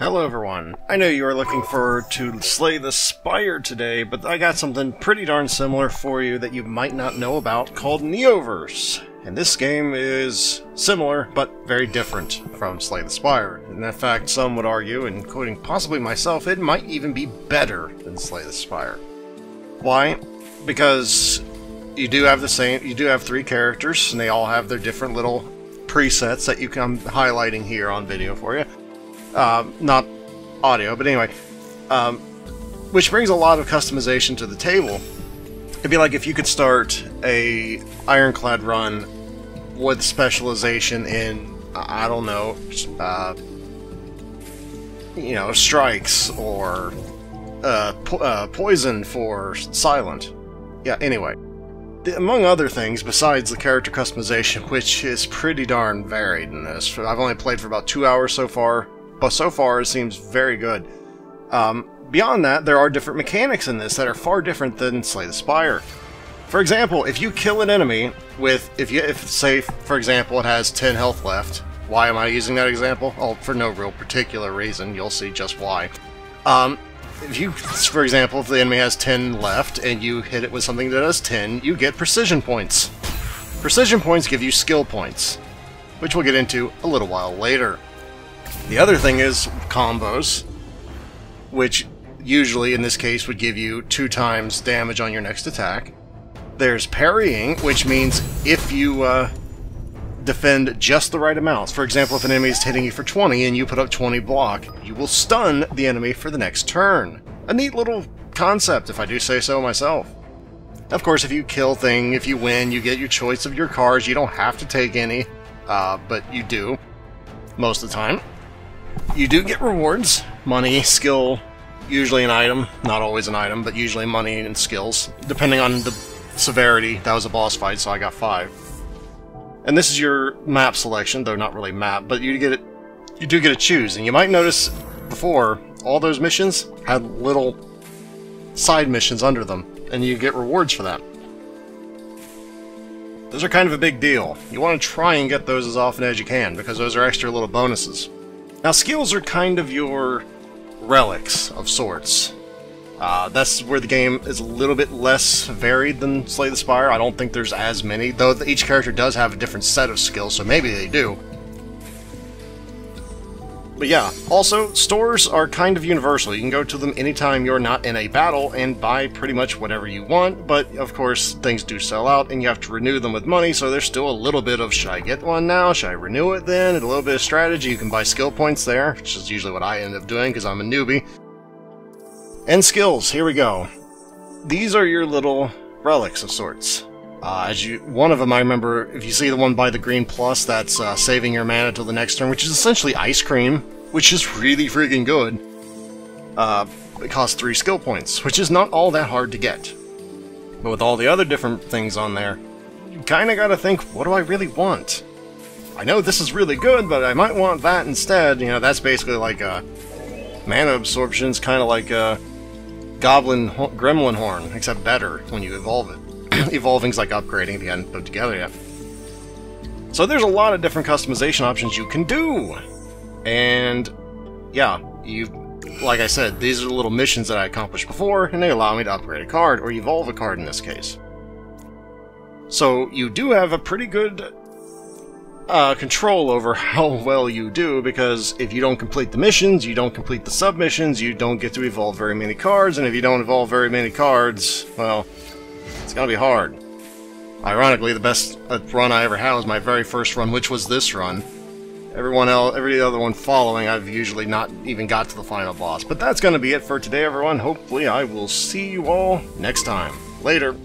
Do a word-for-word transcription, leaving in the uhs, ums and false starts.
Hello everyone. I know you are looking forward to Slay the Spire today, but I got something pretty darn similar for you that you might not know about called Neoverse. And this game is similar, but very different from Slay the Spire. And in fact, some would argue, including possibly myself, it might even be better than Slay the Spire. Why? Because you do have the same, you do have three characters, and they all have their different little presets that you can, I'm highlighting here on video for you. Um, not audio, but anyway, um, which brings a lot of customization to the table. It'd be like if you could start a Ironclad run with specialization in, I don't know, uh, you know, strikes or uh, po uh, poison for Silent. Yeah, anyway. Among other things, besides the character customization, which is pretty darn varied in this. I've only played for about two hours so far. But so far, it seems very good. Um, beyond that, there are different mechanics in this that are far different than Slay the Spire. For example, if you kill an enemy with, if you, if say, for example, it has ten health left. Why am I using that example? Oh, for no real particular reason. You'll see just why. Um, if you, for example, if the enemy has ten left and you hit it with something that does ten, you get precision points. Precision points give you skill points, which we'll get into a little while later. The other thing is combos, which usually in this case would give you two times damage on your next attack. There's parrying, which means if you uh, defend just the right amount. For example, if an enemy is hitting you for twenty and you put up twenty block, you will stun the enemy for the next turn. A neat little concept, if I do say so myself. Of course, if you kill thing, if you win, you get your choice of your cards. You don't have to take any, uh, but you do most of the time. You do get rewards, money, skill, usually an item, not always an item, but usually money and skills, depending on the severity. That was a boss fight, so I got five. And this is your map selection, though not really map, but you get it, you do get to choose. And you might notice before, all those missions had little side missions under them, and you get rewards for that. Those are kind of a big deal. You want to try and get those as often as you can, because those are extra little bonuses. Now, skills are kind of your relics of sorts. Uh, that's where the game is a little bit less varied than Slay the Spire. I don't think there's as many, though each character does have a different set of skills, so maybe they do. But yeah, also, stores are kind of universal. You can go to them anytime you're not in a battle and buy pretty much whatever you want, but of course, things do sell out and you have to renew them with money, so there's still a little bit of, should I get one now? Should I renew it then? And a little bit of strategy. You can buy skill points there, which is usually what I end up doing because I'm a newbie. And skills, here we go. These are your little relics of sorts. Uh, as you, one of them, I remember, if you see the one by the green plus, that's uh, saving your mana till the next turn, which is essentially ice cream, which is really freaking good. Uh, it costs three skill points, which is not all that hard to get. But with all the other different things on there, you kinda gotta think, what do I really want? I know this is really good, but I might want that instead. You know, that's basically like a mana absorption's kinda like a goblin ho gremlin horn, except better when you evolve it. Evolving's like upgrading if you hadn't put it together yet. So there's a lot of different customization options you can do. And yeah, you, like I said, these are the little missions that I accomplished before, and they allow me to upgrade a card, or evolve a card in this case. So you do have a pretty good uh, control over how well you do, because if you don't complete the missions, you don't complete the submissions, you don't get to evolve very many cards, and if you don't evolve very many cards, well, it's gonna be hard. Ironically, the best run I ever had was my very first run, which was this run. Everyone else, every other one following, I've usually not even got to the final boss. But that's gonna be it for today, everyone. Hopefully, I will see you all next time. Later.